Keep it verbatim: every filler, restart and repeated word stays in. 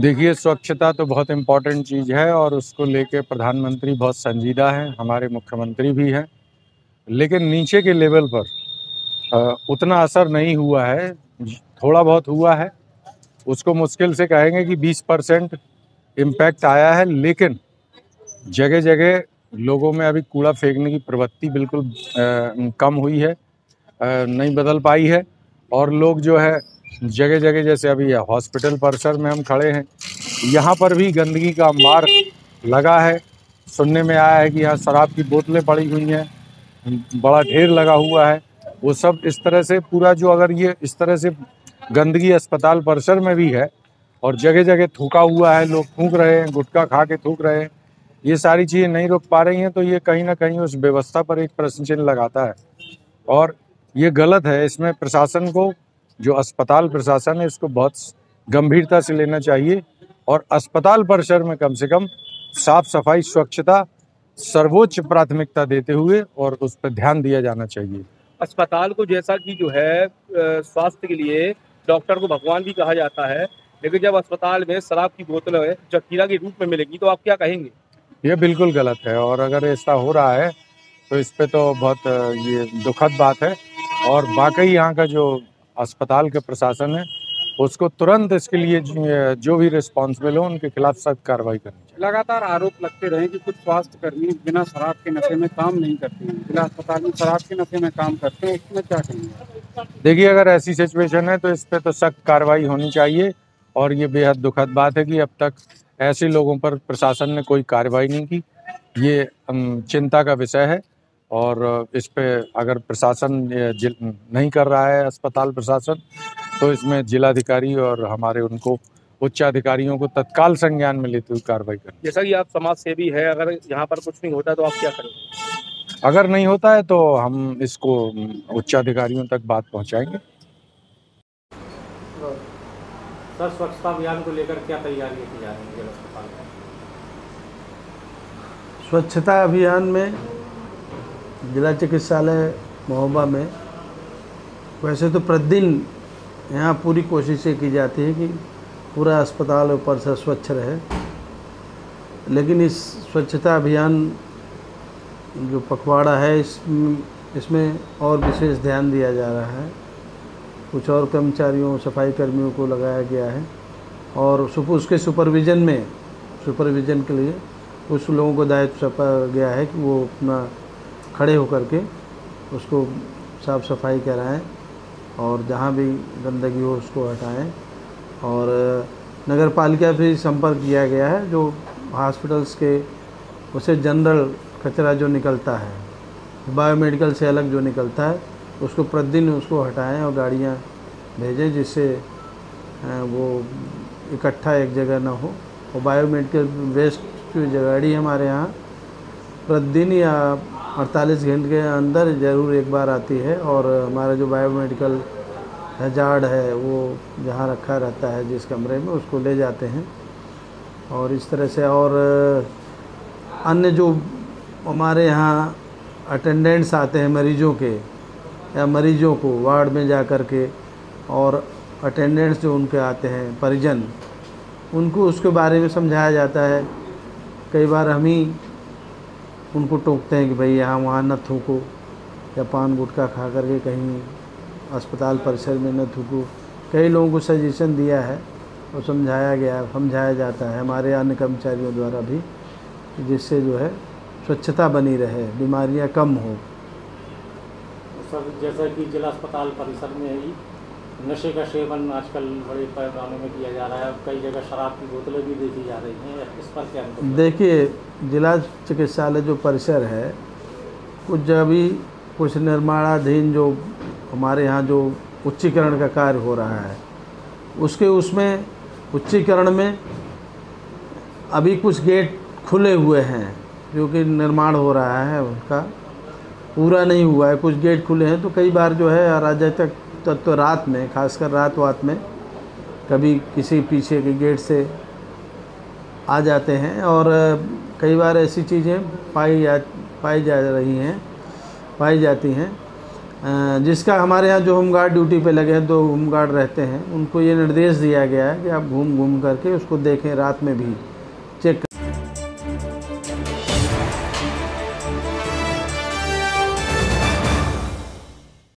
देखिए, स्वच्छता तो बहुत इम्पॉर्टेंट चीज़ है और उसको लेके प्रधानमंत्री बहुत संजीदा हैं, हमारे मुख्यमंत्री भी हैं, लेकिन नीचे के लेवल पर उतना असर नहीं हुआ है। थोड़ा बहुत हुआ है, उसको मुश्किल से कहेंगे कि बीस परसेंट इम्पैक्ट आया है, लेकिन जगह जगह लोगों में अभी कूड़ा फेंकने की प्रवृत्ति बिल्कुल आ, कम हुई है, आ, नहीं बदल पाई है। और लोग जो है जगह जगह, जैसे अभी हॉस्पिटल परिसर में हम खड़े हैं, यहाँ पर भी गंदगी का अंबार लगा है। सुनने में आया है कि यहाँ शराब की बोतलें पड़ी हुई हैं, बड़ा ढेर लगा हुआ है। वो सब इस तरह से पूरा जो, अगर ये इस तरह से गंदगी अस्पताल परिसर में भी है और जगह जगह थूका हुआ है, लोग थूक रहे हैं, गुटखा खा के थूक रहे हैं, ये सारी चीज़ें नहीं रोक पा रही हैं, तो ये कहीं ना कहीं उस व्यवस्था पर एक प्रश्न चिन्ह लगाता है और ये गलत है। इसमें प्रशासन को, जो अस्पताल प्रशासन है, इसको बहुत गंभीरता से लेना चाहिए और अस्पताल परिसर में कम से कम साफ सफाई, स्वच्छता सर्वोच्च प्राथमिकता देते हुए और उस पर ध्यान दिया जाना चाहिए। अस्पताल को, जैसा कि जो है स्वास्थ्य के लिए डॉक्टर को भगवान भी कहा जाता है, लेकिन जब अस्पताल में शराब की बोतलें जखीरा के रूप में मिलेगी तो आप क्या कहेंगे? ये बिल्कुल गलत है और अगर ऐसा हो रहा है तो इस पे तो बहुत ये दुखद बात है और वाकई यहाँ का जो अस्पताल के प्रशासन है उसको तुरंत इसके लिए जो भी रिस्पॉन्सिबल हो उनके खिलाफ सख्त कार्रवाई करनी चाहिए। लगातार आरोप लगते रहे कि कुछ स्वास्थ्य कर्मी बिना शराब के नशे में काम नहीं करते हैं, बिना अस्पताल में शराब के नशे में काम करते हैं, इसमें क्या कहेंगे? देखिए, अगर ऐसी सिचुएशन है तो इस पर तो सख्त कार्रवाई होनी चाहिए और ये बेहद दुखद बात है कि अब तक ऐसे लोगों पर प्रशासन ने कोई कार्रवाई नहीं की। ये चिंता का विषय है और इस पे अगर प्रशासन नहीं कर रहा है, अस्पताल प्रशासन, तो इसमें जिलाधिकारी और हमारे उनको उच्चाधिकारियों को तत्काल संज्ञान में लेते हुए कार्रवाई करें। जैसा कि आप समाज सेवी है, अगर यहाँ पर कुछ नहीं होता तो आप क्या करेंगे? अगर नहीं होता है तो हम इसको उच्चाधिकारियों तक बात पहुँचाएंगे। सर, स्वच्छता अभियान को लेकर क्या तैयारी की जा रही है अस्पताल में? स्वच्छता अभियान में जिला चिकित्सालय महोबा में वैसे तो प्रतिदिन यहाँ पूरी कोशिशें की जाती है कि पूरा अस्पताल और परिसर स्वच्छ रहे, लेकिन इस स्वच्छता अभियान जो पखवाड़ा है इस इसमें और विशेष ध्यान दिया जा रहा है। कुछ और कर्मचारियों, सफाई कर्मियों को लगाया गया है और उसके सुपरविज़न में सुपरविज़न के लिए कुछ लोगों को दायित्व सौंपा गया है कि वो अपना खड़े होकर के उसको साफ़ सफाई कराएं और जहां भी गंदगी हो उसको हटाएं। और नगर पालिका से संपर्क किया गया है, जो हॉस्पिटल्स के उसे जनरल कचरा जो निकलता है, बायोमेडिकल से अलग जो निकलता है, उसको प्रतिदिन उसको हटाएं और गाड़ियां भेजें जिससे वो इकट्ठा एक जगह ना हो। और बायोमेडिकल वेस्ट की गाड़ी हमारे यहाँ प्रतिदिन या अड़तालीस घंटे के अंदर ज़रूर एक बार आती है और हमारा जो बायोमेडिकल हजार्ड है वो जहाँ रखा रहता है जिस कमरे में, उसको ले जाते हैं। और इस तरह से और अन्य जो हमारे यहाँ अटेंडेंट्स आते हैं मरीजों के, या मरीजों को वार्ड में जा कर के और अटेंडेंट्स जो उनके आते हैं परिजन, उनको उसके बारे में समझाया जाता है। कई बार हम ही उनको टोकते हैं कि भाई यहाँ वहाँ न थूको या पान गुटखा खा करके कहीं अस्पताल परिसर में न थूको। कई लोगों को सजेशन दिया है और समझाया गया, समझाया जाता है हमारे अन्य कर्मचारियों द्वारा भी, जिससे जो है स्वच्छता बनी रहे, बीमारियाँ कम हो। सर, जैसा कि जिला अस्पताल परिसर में ही नशे का सेवन आजकल बड़े पैमाने में किया जा रहा है, कई जगह शराब की बोतलें भी देखी जा रही हैं, इस पर क्या? देखिए, जिला चिकित्सालय जो परिसर है, कुछ जगह भी कुछ निर्माणाधीन जो हमारे यहाँ जो उच्चीकरण का कार्य हो रहा है, उसके उसमें उच्चीकरण में अभी कुछ गेट खुले हुए हैं जो कि निर्माण हो रहा है, उनका पूरा नहीं हुआ है, कुछ गेट खुले हैं। तो कई बार जो है अराजक तक तो, तो रात में, खासकर रात वात में कभी किसी पीछे के गेट से आ जाते हैं और कई बार ऐसी चीज़ें पाई जा पाई जा रही हैं पाई जाती हैं जिसका हमारे यहाँ जो होम गार्ड ड्यूटी पे लगे हैं, दो होम गार्ड रहते हैं, उनको ये निर्देश दिया गया है कि आप घूम घूम करके उसको देखें रात में भी।